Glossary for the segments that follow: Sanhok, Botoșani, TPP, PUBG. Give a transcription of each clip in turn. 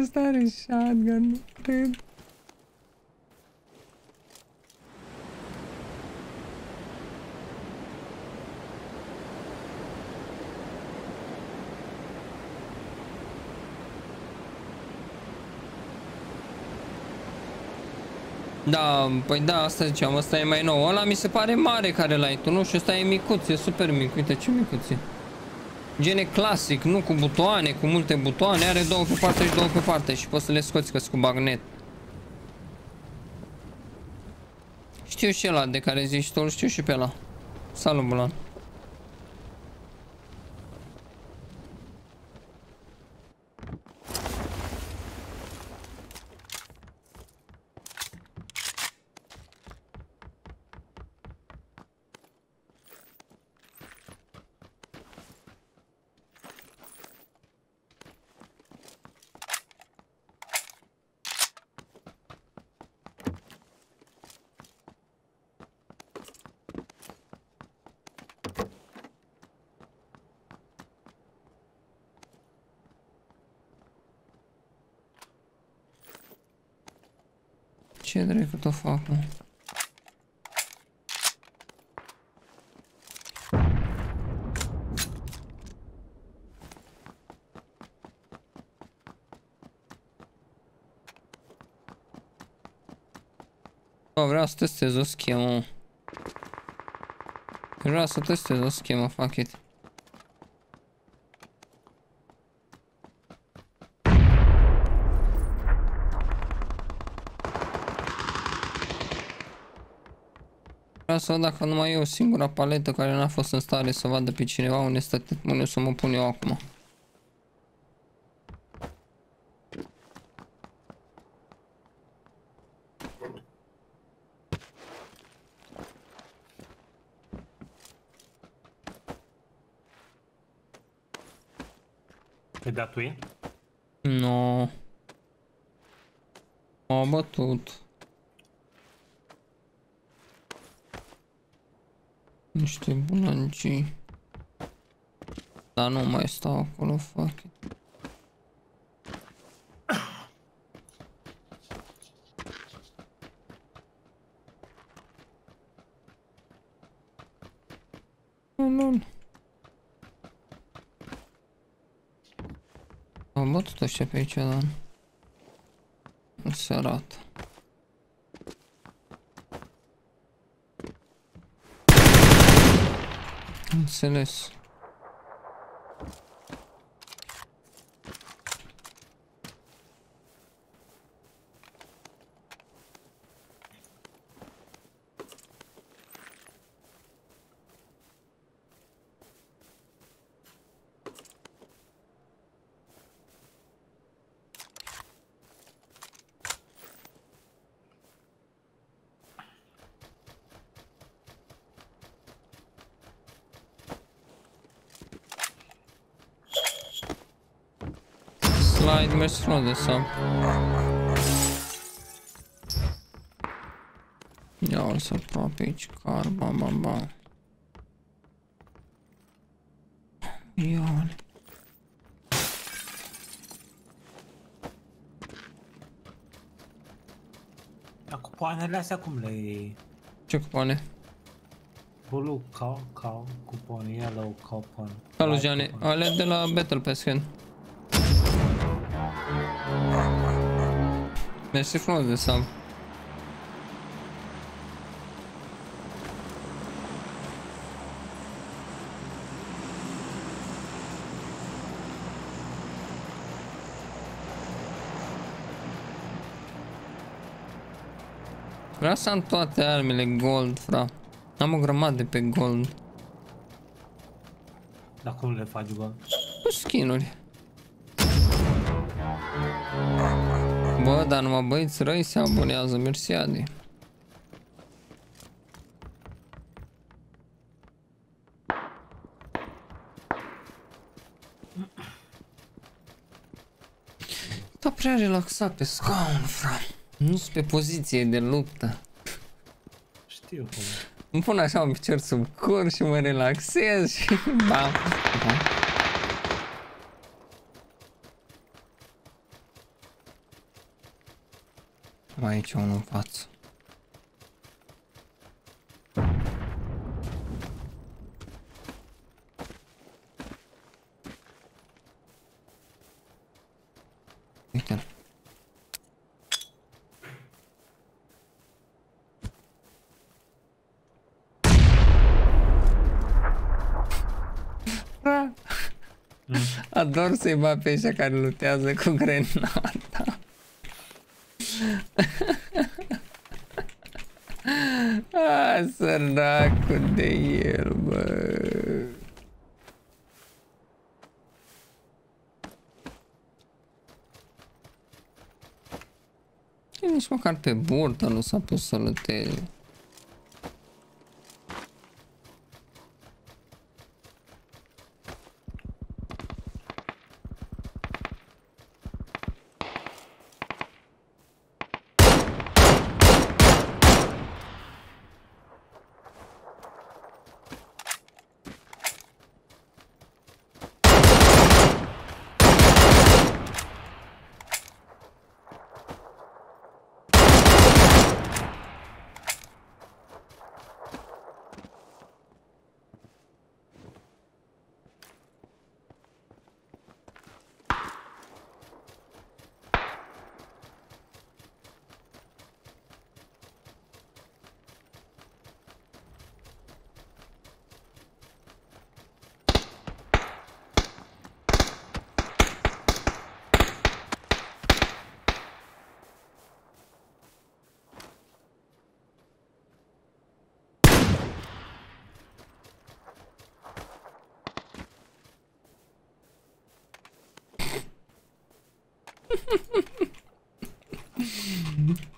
Is that a shotgun, dude? Da, păi da, asta ziceam, asta e mai nou. Ăla mi se pare mare care l-ai tu, nu? Și ăsta e micuț, e super mic, uite ce micuț e. Gene clasic, nu? Cu butoane, cu multe butoane, are două pe parte și două pe parte și poți să le scoți că-s cu magnet. Știu și ăla de care zici tu, știu și pe ăla. Salut, Bulan. Ce drept tot fac, mă? Bă, vreau să testez o schemă. Vreau să testez o schemă, fuck it. Vreau să văd dacă numai eu singura paletă care n-a fost în stare să vadă pe cineva unde stă mâine, o să mă pun eu acum. Te-ai dat tu ei? Nu. M-a bătut. Niște bulancii. Dar nu mai stau acolo, fuck it. Nu. Am bătut ăștia pe aici, dar nu se arată. Înțeles. Slide mers frunde sau? Ia o să pun pe aici car, bam bam bam. Ia-l. Dar cupoanele astea cum le... Ce cupoane? Blue cow, cupon, yellow cupon. Salut, Gianni, ale de la Battle Pass Hand. Mersi frumos de Sam. Vreau să am toate armele gold, fra. Am o grămadă pe gold. Dar cum le faci gold? Cu skin-uri. Bă, dar numai băieți răi se abonează, mersi Adi. Dar prea relaxat pe scaun, fra. Nu sunt pe poziție de luptă. Știu cum. Îmi pun așa un picior sub cur și mă relaxez și... Ba, ba. Mai aici unul în față. Uite-l. Ador să-i bat pe ăștia care lutează cu grenada. A, săracul de el, bă. E nici măcar pe burtă nu s-a pus să luteze.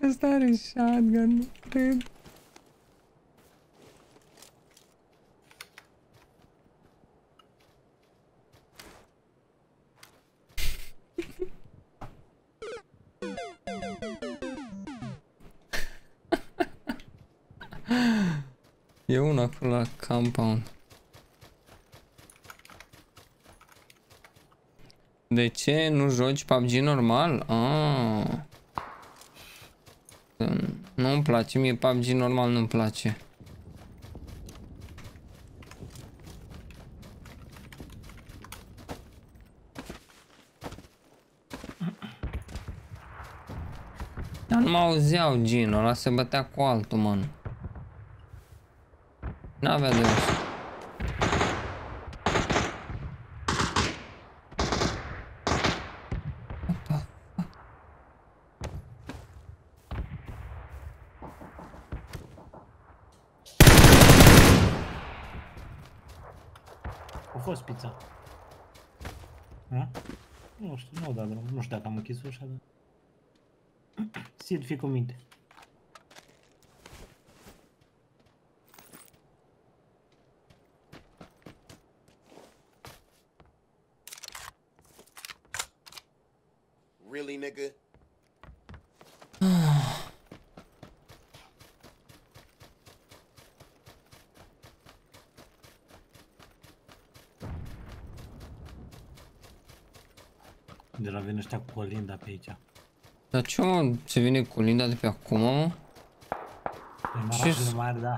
Asta are shotgun, nu cred. E una acolo la compound. De ce nu joci PUBG normal? Ah. Nu-mi place, mie PUBG normal nu-mi place. Dar nu mă auzeau Gino, ăla se bătea cu altul, man. N-avea de rost. Nu știu dacă am închis ușa, dar... Sid, fii cu minte. Really, nigga? De la vin ăștia cu colinda pe aici. Dar ce, mă, se vine colinda de pe acum, mă?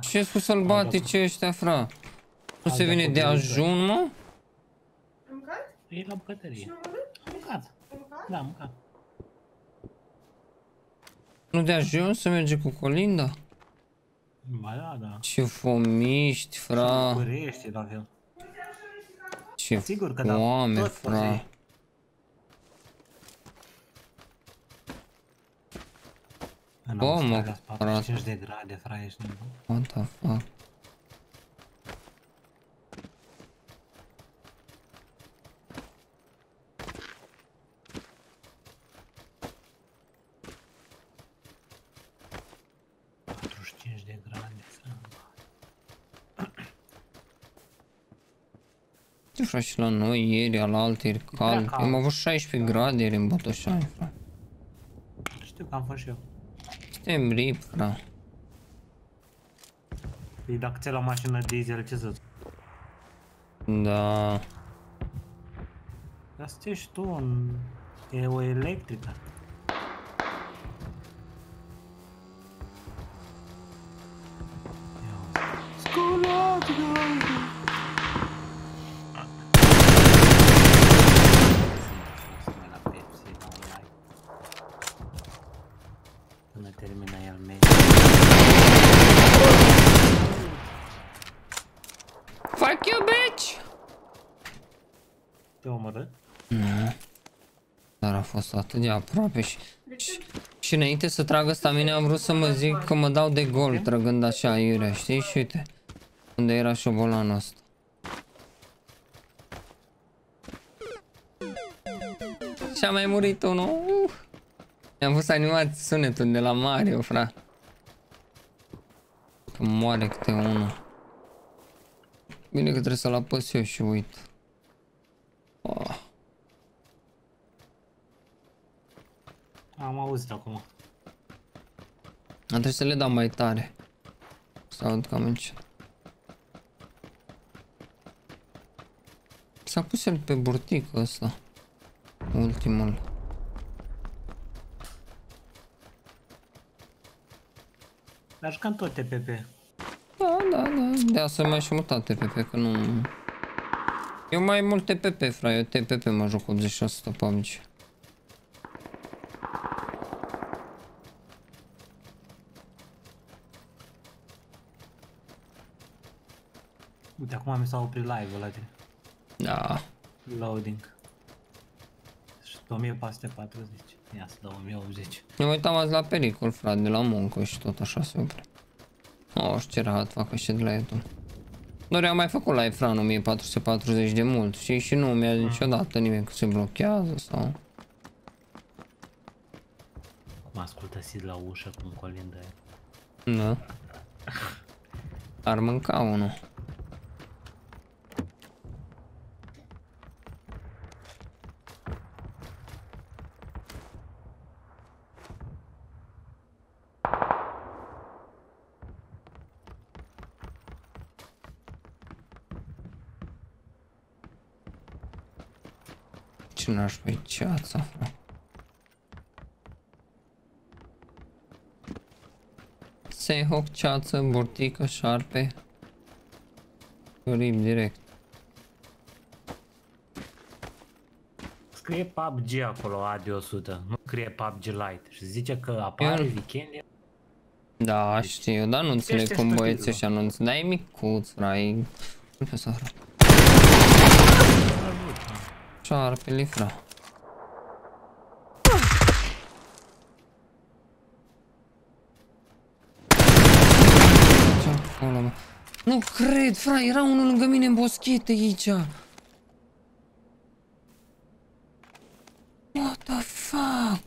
Ce-s cu sălbatice ăștia, fra? Nu se vine de ajun, mă? Am mâncat? E la bucătărie. Am mâncat. Da, am mâncat. Nu de ajun să merge cu colinda? Ba da, da. Ce fomiști, fra. Ce foame, fra. Bă, mă, frate. 45 de grade, frate, ești nebun. What the fuck? Ce frate, și la noi ieri, alaltă, ieri cald. Am avut 16 grade ieri în Botoșani, frate. Știu că am fost și eu. Suntem rip, frate. Păi dacă ți-ai luat mașină diesel, ce să-ți... Da... Dar să ții și tu, e o electrică. Te omorâi? Nu. Dar a fost atât de aproape și... Și înainte să tragă stamina am vrut să mă zic că mă dau de gol trăgând așa aiurea, știi? Și uite unde era șobolanul ăsta. Și-a mai murit unul. Mi-am pus animat sunetul de la Mario, frate. Că moare câte unul. Bine că trebuie să-l apăs eu și uit. Oh. Am auzit acum. Trebuie să le dau mai tare. Să aud cam aici. S-a pus el pe burtică ăsta. Ultimul. Dar cam tot TPP. Da, da, da. De asta mai și mutat TPP, că nu... Eu mai mult TPP, frate. Eu TPP mă joc 86% PUBG. Uite, acum mi s-a oprit live-ul ăla de... Da. Loading. 1440. Ia să dau 1080. Eu mă uitam azi la Pericol, frate, de la muncă și tot așa se opre. O, și ce rahat facă și de la YouTube. Doar eu am mai făcut live, frate, 1440 de mult, știi? Și nu mi-a zis niciodată nimeni că se blochează sau... Cum ascultă Sid la ușă, cum colindă el. Da. Ar mânca unul. N-aș mai ceața, frate. Sehok, ceață, burtică, șarpe. Rip direct. Scrie PUBG acolo, AD100. Nu scrie PUBG Lite. Și zice că apare weekend. Da, știu, dar nu înțeleg cum băieții ăștia nu înțeleg. Dar e micuț, frate. Nu pe s-a frate. Șarpele, frate. Nu cred, frate, era unul lângă mine în boschete aici. What the fuck?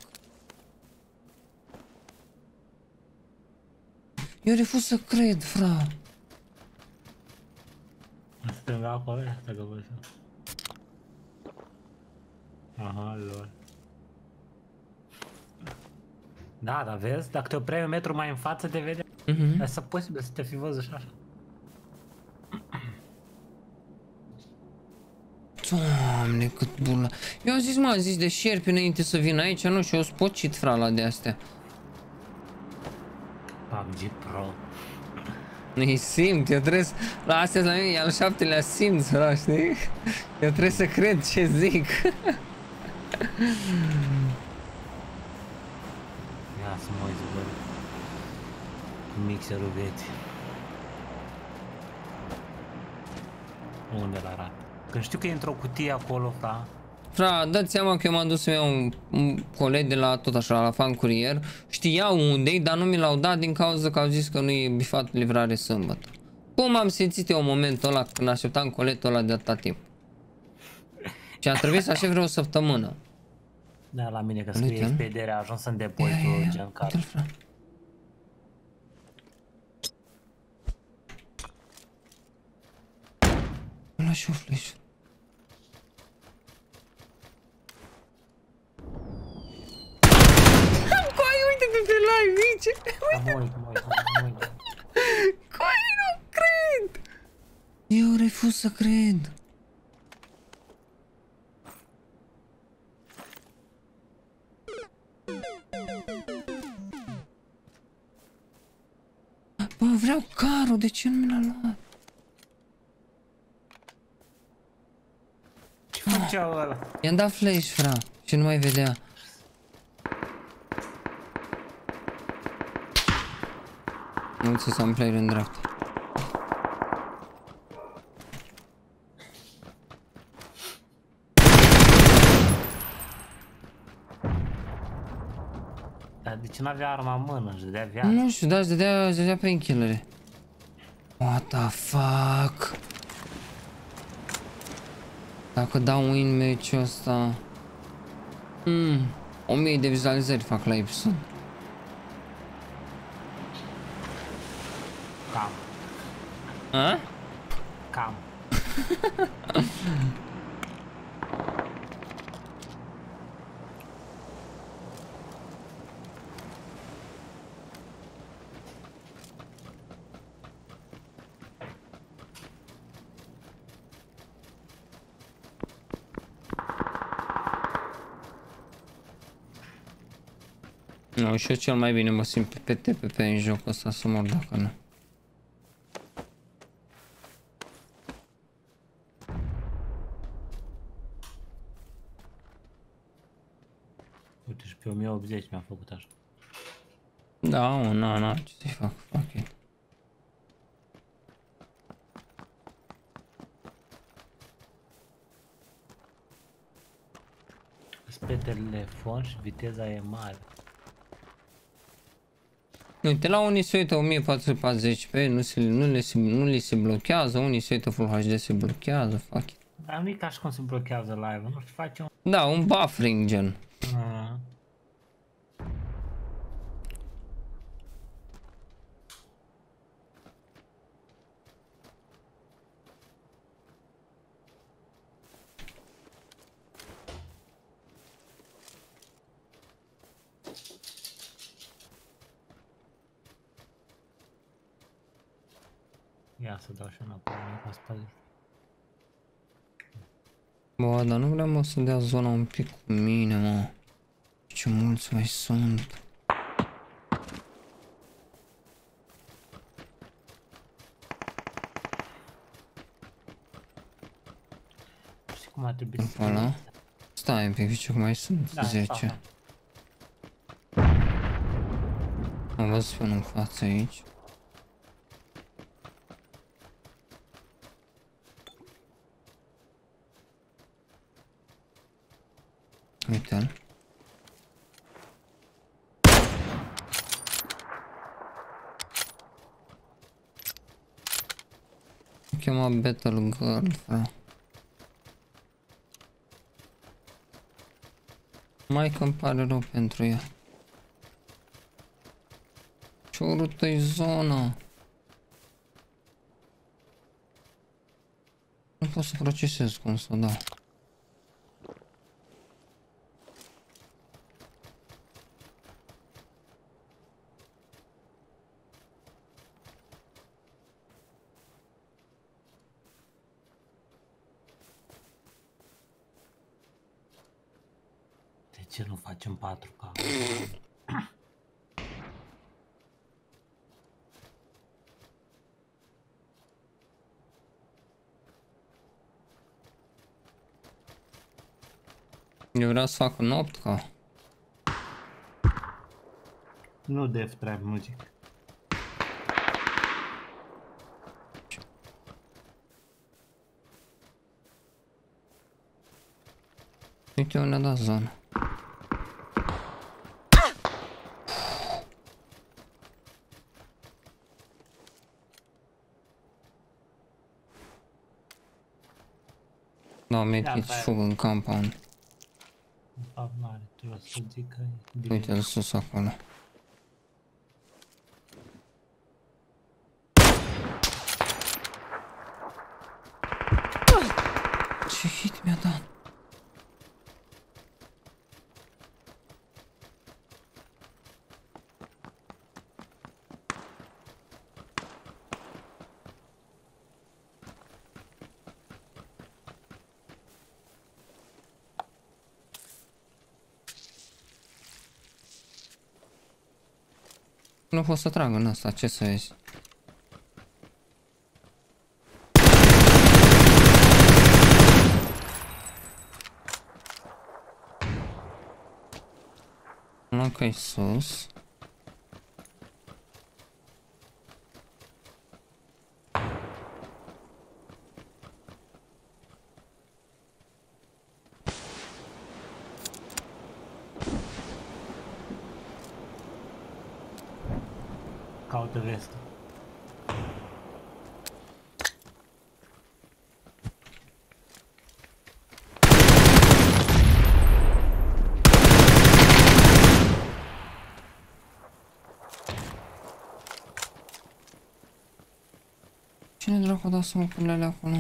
Eu refuz să cred, frate. Stânga acolo, stânga acolo. Aha, lor. Da, dar vezi? Dacă te oprei un metru mai în față, te vede. Asta posibil să te fi văzut și așa. Doamne, cât bulă. Eu am zis, m-am zis de șerpi înainte să vin aici, nu? Și eu spocit frala de astea. PUBG Pro. Nu-i simt, eu trebuie să... La astea la mine, al șaptelea simt, frate, știi? Eu trebuie să cred ce zic. Ia să mă uiți, bă, mixerul vieții. Unde-l arată? Că știu că e într-o cutie acolo, frate. Frate, dați seama că eu m-am dus să-mi iau un coleg de la, tot așa, la Fan Curier. Știau unde-i, dar nu mi l-au dat din cauza că au zis că nu-i bifat livrare sâmbătă. Cum am simțit eu momentul ăla când așteptam coletul ăla de atâta timp? Și a trebuit să aștept vreo o săptămână. Da, la mine că scrie expedere, a ajuns în depozitul gen card. Am luat și un flash. Coi, uite-te pe live, nici! Uite! Coi, nu cred! Eu refuz să cred. Bă, vreau carul, de ce nu mi l-a luat? Ce făcea ăla? I-am dat flash, frate, și nu mai vedea. Nu ți s-a umplat în dreapta. ce n-avea arma în mână, își dădea viață. Nu știu, da, își dădea prin killere. What the fuck? Dacă dau win match-ul ăsta... 1000 de vizualizări fac la episod. Cam. A? Cam. Nu, și eu cel mai bine mă simt pe TPP în jocul ăsta, să mor dacă nu. Uite și pe 1080 mi-a făcut așa. Da, nu, ce să-i fac, ok. Sunt pe telefon și viteza e mare. Uite, la unii se uită 1440p, nu li se blochează, unii se uită Full HD, se blochează, fuck it. Dar nu e ca și cum se blochează live, nu știu, face un... Da, un buffering gen. Ia să dau și înapoi, nu spate. Bă, dar nu vreau să dea zona un pic cu mine, mă. Ce mulți mai sunt. Nu știu cum ar trebui să fac. Stai un pic, știu cum mai sunt, da, 10. Am văzut până în față aici. Uite-l. O chema Battle Girl, frate. Mai că-mi pare rău pentru ea. Ce urâtă-i zona. Nu pot să procesez cum să o dau. De ce nu facem 4K? Eu vreau să fac un 8K. Nu Death Trap Music. Uite unde a dat zona. Da, metiți fug în compound. Uite-l sus acolo. Ce hit mi-a dat? Nu pot să trag în asta, ce să vezi? Nu că-i sus. out the rest. Cine dracu a dat smocurile alea acolo?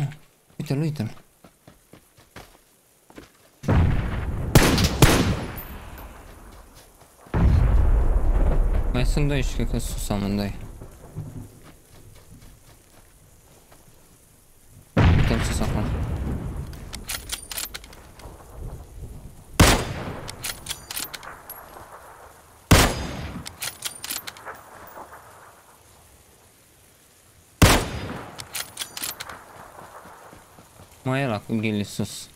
Uite-l, uite-l. Mai sunt doi și cred că sus amândoi. Uite-l sus acolo. Mai e ăla cu ghilii sus.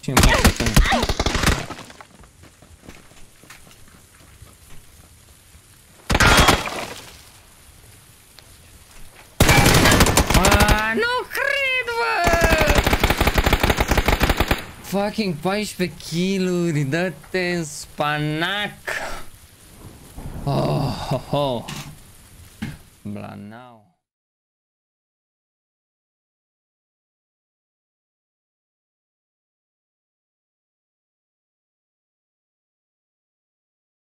Ce mai facem? Aaaa, nu cred, bă! Fucking 14 kill-uri, dă-te în spanac! Oh, ho, ho! Blanau.